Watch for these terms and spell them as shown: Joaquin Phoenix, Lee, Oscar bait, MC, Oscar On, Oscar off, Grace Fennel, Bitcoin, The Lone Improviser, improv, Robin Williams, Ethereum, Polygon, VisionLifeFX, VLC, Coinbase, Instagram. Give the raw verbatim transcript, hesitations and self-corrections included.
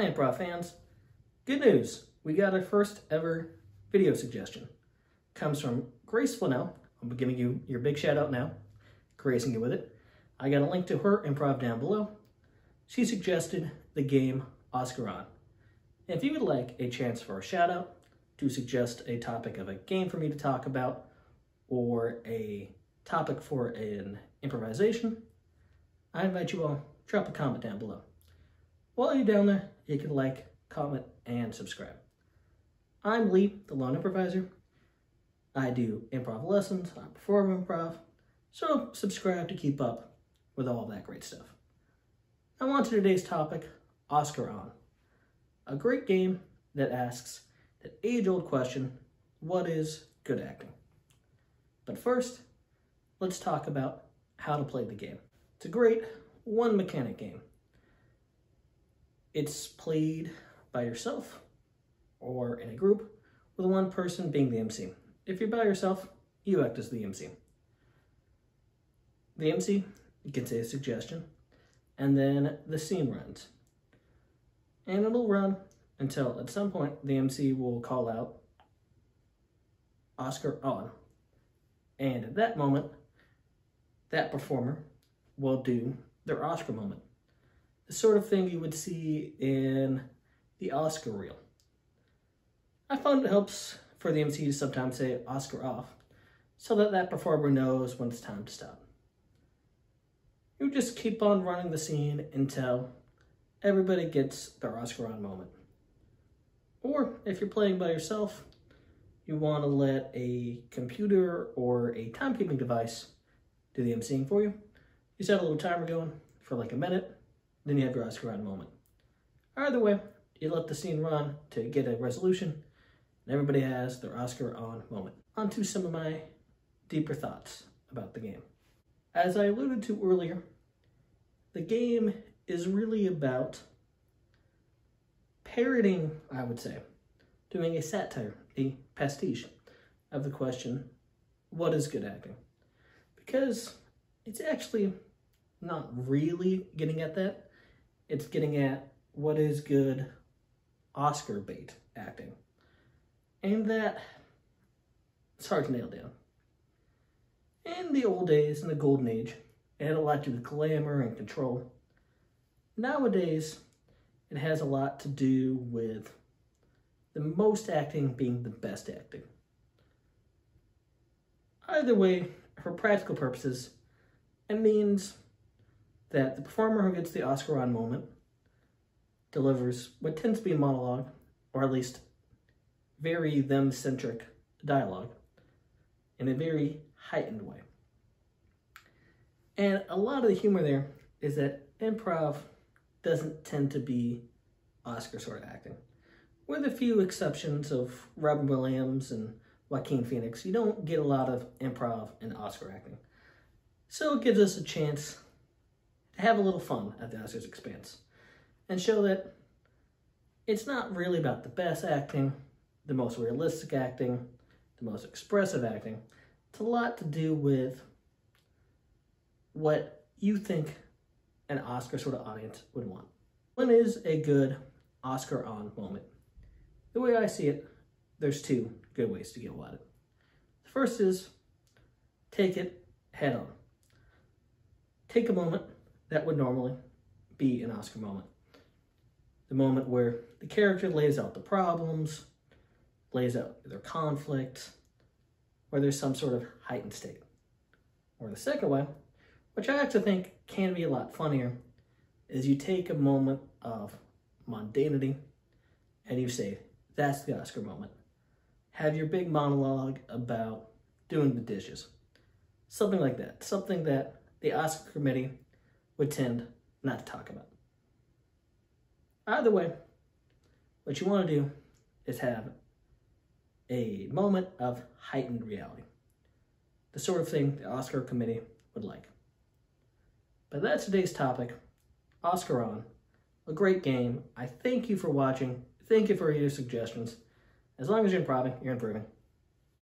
Hi, improv fans. Good news. We got our first ever video suggestion. It comes from Grace Fennel. I'm giving you your big shout out now. Grace can get with it. I got a link to her improv down below. She suggested the game Oscar On. If you would like a chance for a shout out, to suggest a topic of a game for me to talk about, or a topic for an improvisation, I invite you all, drop a comment down below. While you're down there, you can like, comment, and subscribe. I'm Lee, the Lone Improviser. I do improv lessons, I perform improv, so subscribe to keep up with all that great stuff. And on to today's topic, Oscar On, a great game that asks that age-old question, what is good acting? But first, let's talk about how to play the game. It's a great one mechanic game. It's played by yourself or in a group, with one person being the M C. If you're by yourself, you act as the M C. The M C, you can say a suggestion, and then the scene runs. And it'll run until at some point the M C will call out Oscar On. And at that moment, that performer will do their Oscar moment. The sort of thing you would see in the Oscar reel. I found it helps for the M C to sometimes say Oscar off, so that that performer knows when it's time to stop. You just keep on running the scene until everybody gets their Oscar on moment. Or if you're playing by yourself, you want to let a computer or a timekeeping device do the emceeing for you. You set a little timer going for like a minute, then you have your Oscar on moment. Either way, you let the scene run to get a resolution, and everybody has their Oscar on moment. On to some of my deeper thoughts about the game. As I alluded to earlier, the game is really about parroting, I would say, doing a satire, a pastiche of the question, what is good acting? Because it's actually not really getting at that. It's getting at what is good Oscar bait acting. And that, it's hard to nail down. In the old days, in the golden age, it had a lot to do with glamour and control. Nowadays, it has a lot to do with the most acting being the best acting. Either way, for practical purposes, it means that the performer who gets the Oscar on moment delivers what tends to be a monologue, or at least very them-centric dialogue, in a very heightened way. And a lot of the humor there is that improv doesn't tend to be Oscar sort of acting. With a few exceptions of Robin Williams and Joaquin Phoenix, you don't get a lot of improv and Oscar acting. So it gives us a chance to have a little fun at the Oscars' expense and show that it's not really about the best acting, the most realistic acting, the most expressive acting. It's a lot to do with what you think an Oscar sort of audience would want. When is a good Oscar on moment? The way I see it, there's two good ways to go at it. The first is take it head on. Take a moment that would normally be an Oscar moment. The moment where the character lays out the problems, lays out their conflict, where there's some sort of heightened state. Or the second way, which I actually think can be a lot funnier, is you take a moment of mundanity and you say, that's the Oscar moment. Have your big monologue about doing the dishes. Something like that. Something that the Oscar committee would tend not to talk about. Either way, what you want to do is have a moment of heightened reality. The sort of thing the Oscar committee would like. But that's today's topic, Oscar On, a great game. I thank you for watching. Thank you for your suggestions. As long as you're improving, you're improving.